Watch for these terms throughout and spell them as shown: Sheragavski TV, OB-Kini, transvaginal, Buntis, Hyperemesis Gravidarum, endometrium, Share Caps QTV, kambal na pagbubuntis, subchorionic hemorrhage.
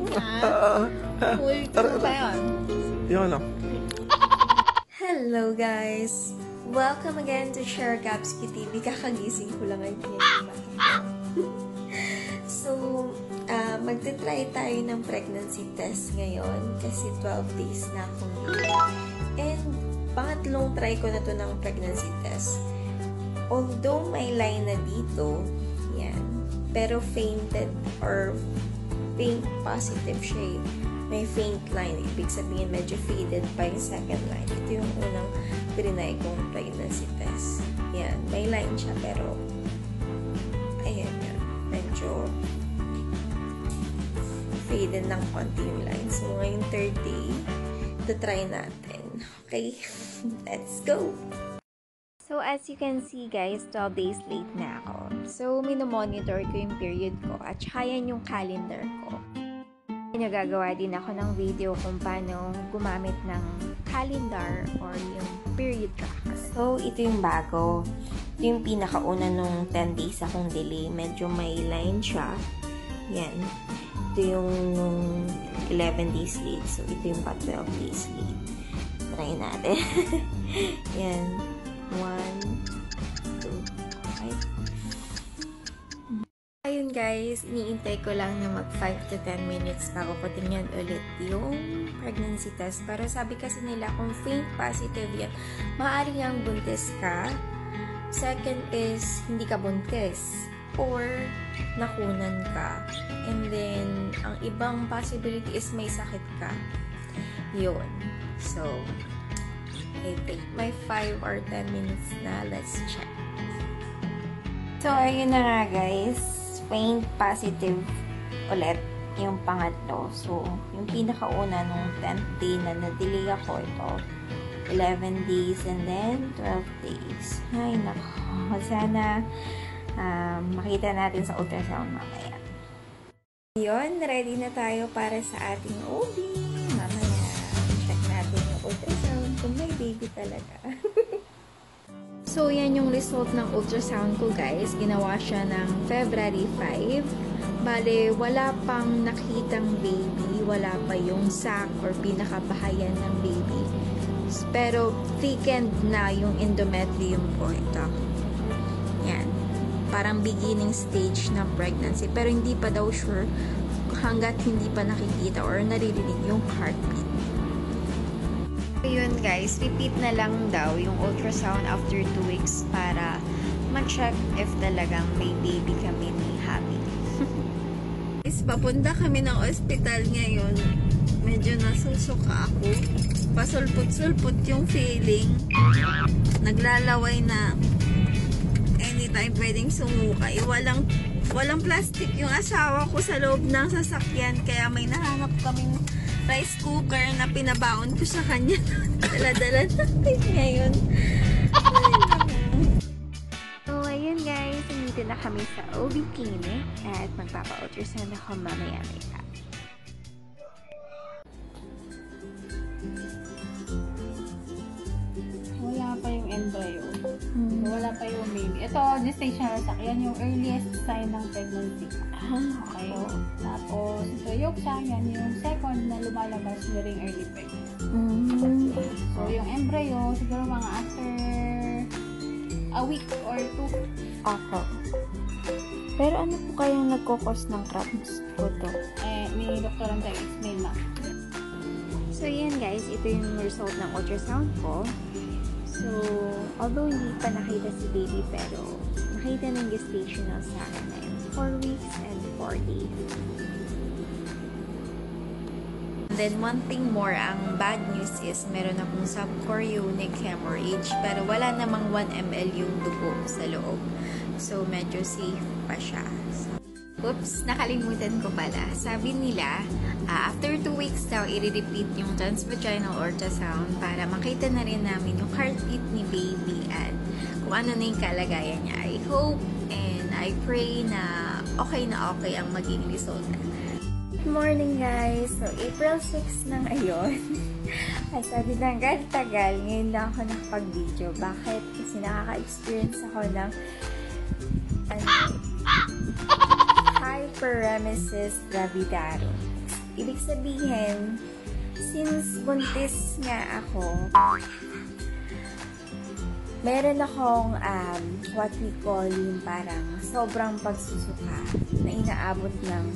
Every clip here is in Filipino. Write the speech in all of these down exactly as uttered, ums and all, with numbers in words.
Uy, tara, tara. Yun lang. Hello guys! Welcome again to Share Caps Q T V. Kakagising ko lang ay So, uh, magte-try tayo ng pregnancy test ngayon kasi twelve days na akong baby. And pangatlong try ko na to ng pregnancy test. Although may line na dito, yan, pero fainted or faint positive shade. May faint line. Ibig sabihin, medyo faded pa yung second line. Ito yung unang pinay kong pregnancy test. Yan. May line siya, pero ayan yan. Medyo faded ng konti yung line. So, ngayong third day, to try natin. Okay? Let's go! So, as you can see, guys, twelve days late na ako. So, minomonitor ko yung period ko at yan yung calendar ko. Nagagawa din ako ng video kung paano gumamit ng calendar or yung period tracker. So, ito yung bago. Ito yung pinakauna nung ten days akong delay. Medyo may line siya. Yan. Ito yung eleven days late. So, ito yung pa twelve days late. Try natin. Yan. one, two, five. Ayun guys, iniintay ko lang na mag five to ten minutes bago ko tingnan ulit yung pregnancy test. Pero sabi kasi nila kung faint positive yan, maaari ngang buntis ka. Second is, hindi ka buntis. Or, nakunan ka. And then, ang ibang possibility is may sakit ka. Yun. So, I think my five or ten minutes na. Let's check. So, ayun na nga guys. Faint positive ulit yung pangatlo. So, yung pinakauna nung tenth day na na-delay ako ito. eleven days and then twelve days. Ay, nako. Sana um, makita natin sa ultrasound mamaya. Ayun, ready na tayo para sa ating O B. Mamaya, check natin yung ultrasound. Kung may baby talaga. So, yan yung result ng ultrasound ko, guys. Ginawa siya ng February five. Bale, wala pang nakitang baby. Wala pa yung sac or pinakabahayan ng baby. Pero, thickened na yung endometrium ko. Ito. Yan. Parang beginning stage ng pregnancy. Pero, hindi pa daw sure hanggat hindi pa nakikita or naririnig yung heartbeat. Yun guys, repeat na lang daw yung ultrasound after two weeks para ma-check if talagang may baby kami ni Happy. Is papunta kami ng ospital ngayon. Medyo nasusuka ako. Pasulput-sulput yung feeling. Naglalaway na anytime pwedeng sumuka. Eh, walang, walang plastic yung asawa ko sa loob ng sasakyan. Kaya may nahanap kaming rice cooker na pinabaon ko sa kanya. Dala-dala natin ngayon. So, ayun guys. Nandito na kami sa O B-Kini at magpapa-ultrasound ako mamaya-maya. Wala pa yung embryo. Hmm. Wala pa yung baby. Ito, gestational sac. Yan yung earliest sign ng pregnancy. Okay. Tapos, ito yung siya. Yan yung second na lumalabas during early pregnancy. Mm-hmm. So, yung embryo, siguro mga after a week or two. Ako. Pero ano po kayang nagkukos ng cramps po to? Eh, may doktorang tayo explain na. So, yan guys. Ito yung result ng ultrasound ko. So, although hindi pa nakita si baby, pero nakita ng gestational sac na yun. four weeks and four days. And then, one thing more, ang bad news is, meron akong subchorionic hemorrhage, pero wala namang one milliliter yung dugo sa loob. So, medyo safe pa siya. So, oops, nakalimutan ko pala. Sabi nila, uh, after two weeks daw, i-repeat yung transvaginal ultrasound para makita na rin namin yung heartbeat ni baby at kung ano na yung kalagayan niya. I hope and I pray na okay na okay ang maging result. Good morning guys! So, April six na ngayon. At sabi na agad tagal, ngayon lang ako nakapag-video. Bakit? Kasi nakaka-experience ako ng ano, Hyperemesis Gravidarum. Ibig sabihin, since buntis nga ako, meron akong um, what we call yung parang sobrang pagsusuka na inaabot ng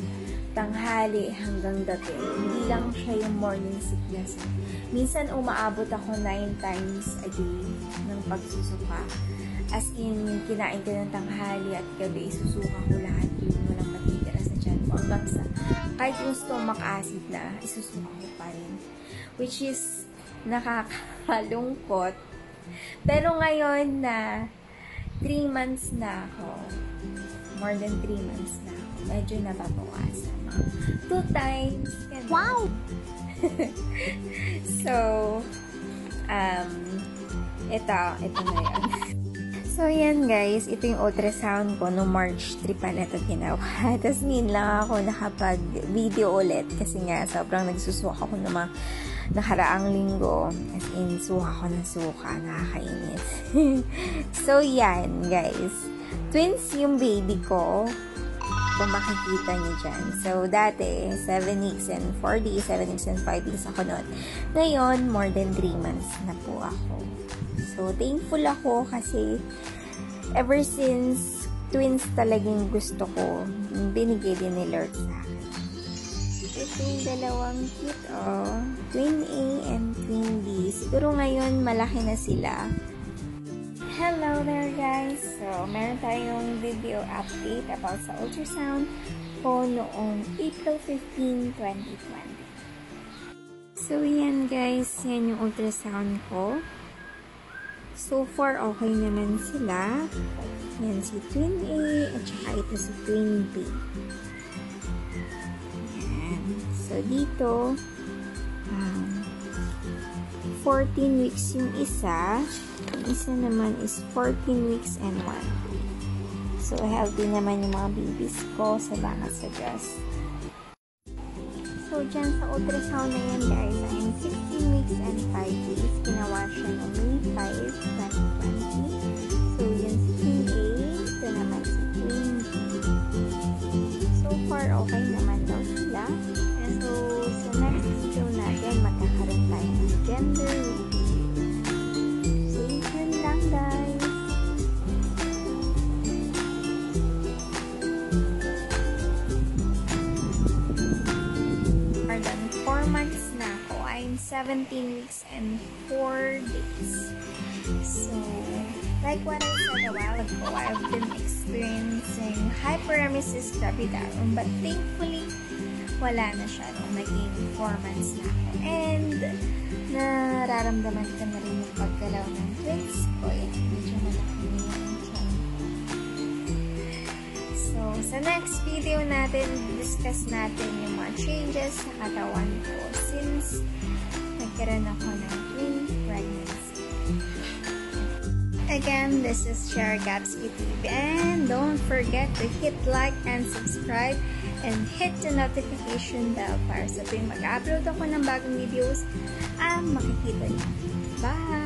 tanghali hanggang dati. Hindi lang siya yung morning sickness. Minsan umaabot ako nine times a day ng pagsusuka. As in, yung kinain ko ng tanghali at gabi, isusuka ko lahat yung walang matitiras na tiyan ko. Hanggang sa, kahit yung stomach acid na, isusuka ko pa rin. Which is, nakakalungkot. Pero ngayon na three months na ako, more than three months na ako, medyo nababawasan. Two times. Ganun. Wow! So, um, ito, ito na yun. So, yan guys, ito yung ultrasound ko no March three pa na ito ginawa. Tapos mean lang ako nakapag-video ulit kasi nga sobrang nagsusuka ako ng mga nakaraang linggo. As in, suka ko ng suka. Nakakainis. So, yan guys. Twins yung baby ko. Kung makikita niyo dyan. So, dati, seven weeks and four days, seven weeks and five days ako noon. Ngayon, more than three months na po ako. So, thankful ako kasi ever since twins talagang gusto ko, binigay din ni Lord sa akin. Ito yung dalawang cute, oh. Twin A and Twin B. Siguro ngayon, malaki na sila. Hello there guys! So, meron tayong video update about sa ultrasound po noong April fifteenth, twenty twenty. So, yan guys. Yan yung ultrasound ko. So far, okay naman sila. Yan si Twin A at saka ito si Twin B. So, dito, um, fourteen weeks yung isa. Yung isa naman is fourteen weeks and one day. So, healthy naman yung mga babies ko. Salamat sa Diyos. So, dyan sa ultrasound na yan, guys, I'm sixteen weeks and five days. Ginawa siya ng May fifth, twenty twenty. So, yun si Twin A. Ito naman si Twin B. So far, okay naman daw sila. So, sa next video natin, magkakaroon tayo ng gender reveal. Stay tuned lang, guys! More than four months na ako. I'm seventeen weeks and four days. So, like what I said a while ago, I've been experiencing hyperemesis gravidarum, but thankfully, wala na siya nung naging four months na ako. And, nararamdaman ko na rin yung paggalaw ng twins ko. Yan, medyo malaki na yun. So, sa next video natin, discuss natin yung mga changes sa katawan ko since nagkaroon ako ng twin pregnancy. Again, this is Sheragavski T V, and don't forget to hit like and subscribe and hit the notification bell para sa tuwing mag-upload ako ng bagong videos ang makikita niyo. Bye!